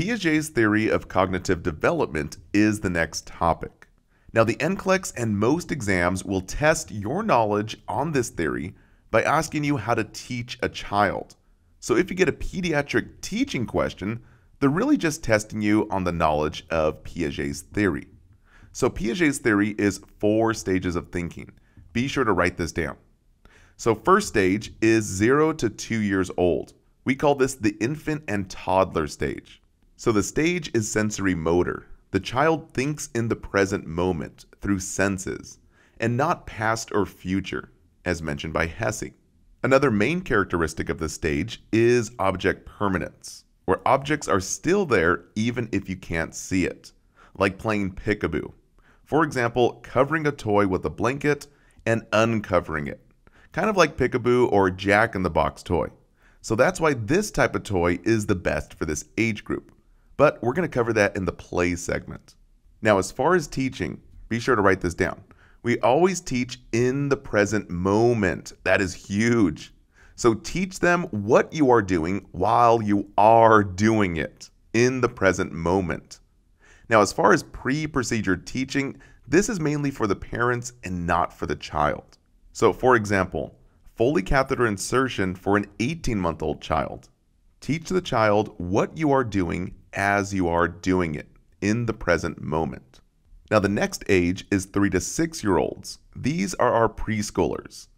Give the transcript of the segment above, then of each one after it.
Piaget's theory of cognitive development is the next topic. Now, the NCLEX and most exams will test your knowledge on this theory by asking you how to teach a child. So if you get a pediatric teaching question, they're really just testing you on the knowledge of Piaget's theory. So Piaget's theory is 4 stages of thinking. Be sure to write this down. So first stage is 0 to 2 years old. We call this the infant and toddler stage. So the stage is sensory motor. The child thinks in the present moment through senses and not past or future, as mentioned by Hesse. Another main characteristic of this stage is object permanence, where objects are still there even if you can't see it, like playing peekaboo. For example, covering a toy with a blanket and uncovering it, kind of like peekaboo or jack-in-the-box toy. So that's why this type of toy is the best for this age group. But we're going to cover that in the play segment. Now, as far as teaching, be sure to write this down. We always teach in the present moment. That is huge. So teach them what you are doing while you are doing it in the present moment. Now, as far as pre-procedure teaching, this is mainly for the parents and not for the child. So, for example, Foley catheter insertion for an 18-month-old child. Teach the child what you are doing as you are doing it in the present moment. Now, the next age is 3 to 6-year-olds. These are our preschoolers.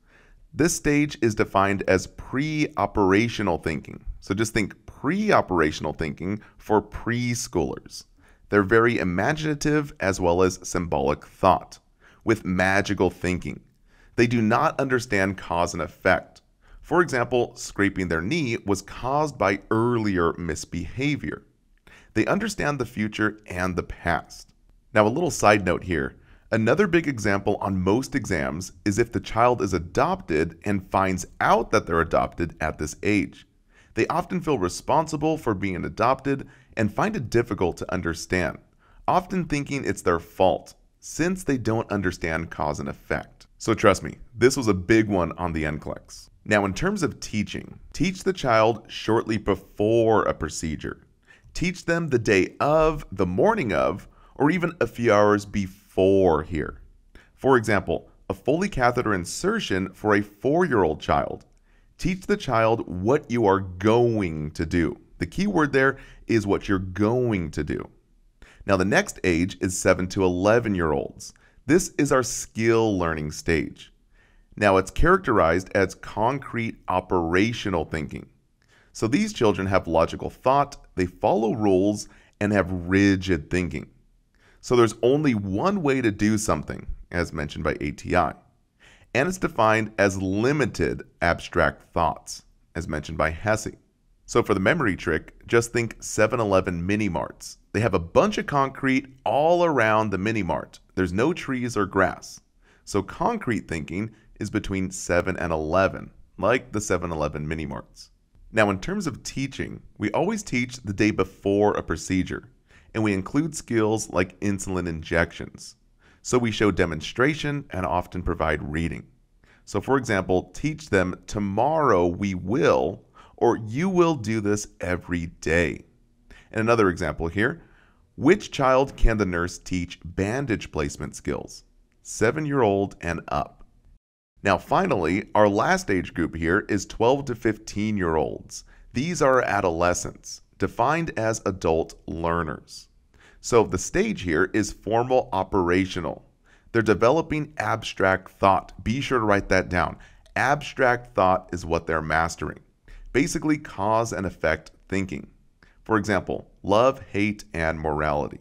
This stage is defined as pre-operational thinking. So just think pre-operational thinking for preschoolers. They're very imaginative as well as symbolic thought with magical thinking. They do not understand cause and effect. For example, scraping their knee was caused by earlier misbehavior. They understand the future and the past. Now, a little side note here. Another big example on most exams is if the child is adopted and finds out that they're adopted at this age. They often feel responsible for being adopted and find it difficult to understand, often thinking it's their fault since they don't understand cause and effect. So trust me, this was a big one on the NCLEX. Now, in terms of teaching, teach the child shortly before a procedure. Teach them the day of, the morning of, or even a few hours before here. For example, a Foley catheter insertion for a 4-year-old child. Teach the child what you are going to do. The key word there is what you're going to do. Now, the next age is 7 to 11-year-olds. This is our skill learning stage. Now, it's characterized as concrete operational thinking. So these children have logical thought, they follow rules, and have rigid thinking. So there's only one way to do something, as mentioned by ATI. And it's defined as limited abstract thoughts, as mentioned by Hesse. So for the memory trick, just think 7-Eleven mini-marts. They have a bunch of concrete all around the mini-mart. There's no trees or grass. So concrete thinking is between 7 and 11, like the 7-Eleven mini-marts. Now, in terms of teaching, we always teach the day before a procedure, and we include skills like insulin injections. So we show demonstration and often provide reading. So for example, teach them tomorrow we will, or you will do this every day. And another example here, which child can the nurse teach bandage placement skills? 7-year-old and up. Now finally, our last age group here is 12 to 15-year-olds. These are adolescents, defined as adult learners. So the stage here is formal operational. They're developing abstract thought. Be sure to write that down. Abstract thought is what they're mastering. Basically, cause and effect thinking. For example, love, hate, and morality.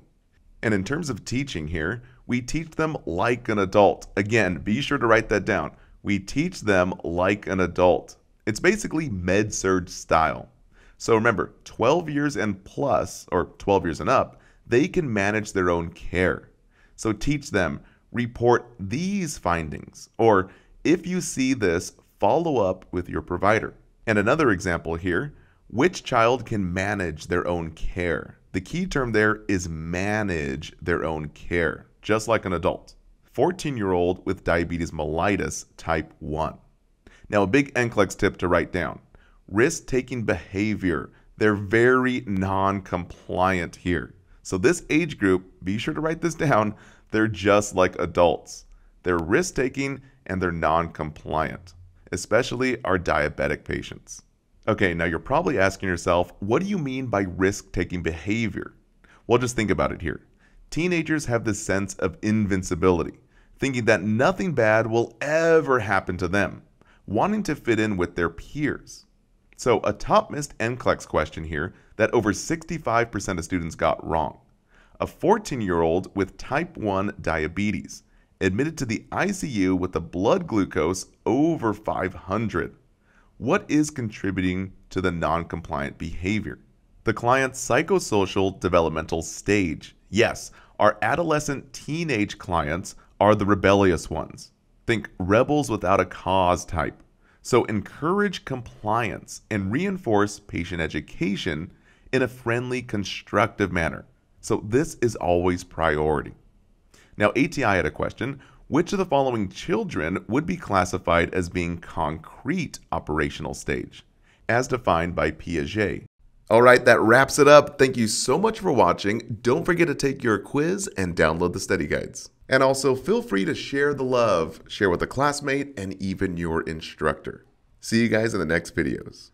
And in terms of teaching here, we teach them like an adult. Again, be sure to write that down. We teach them like an adult. It's basically med-surg style. So remember, 12 years and plus, or 12 years and up, they can manage their own care. So teach them, report these findings, or if you see this, follow up with your provider. And another example here, which child can manage their own care? The key term there is manage their own care, just like an adult. 14-year-old with diabetes mellitus type 1. Now, a big NCLEX tip to write down. Risk-taking behavior. They're very non-compliant here. So this age group, be sure to write this down, they're just like adults. They're risk-taking and they're non-compliant, especially our diabetic patients. Okay, now you're probably asking yourself, what do you mean by risk-taking behavior? Well, just think about it here. Teenagers have this sense of invincibility, thinking that nothing bad will ever happen to them, wanting to fit in with their peers. So a top-missed NCLEX question here that over 65% of students got wrong. A 14-year-old with type 1 diabetes admitted to the ICU with a blood glucose over 500. What is contributing to the non-compliant behavior? The client's psychosocial developmental stage. Yes, our adolescent teenage clients are the rebellious ones. Think rebels without a cause type. So encourage compliance and reinforce patient education in a friendly, constructive manner. So this is always priority. Now, ATI had a question. Which of the following children would be classified as being concrete operational stage, as defined by Piaget? All right, that wraps it up. Thank you so much for watching. Don't forget to take your quiz and download the study guides. And also feel free to share the love, share with a classmate and even your instructor. See you guys in the next videos.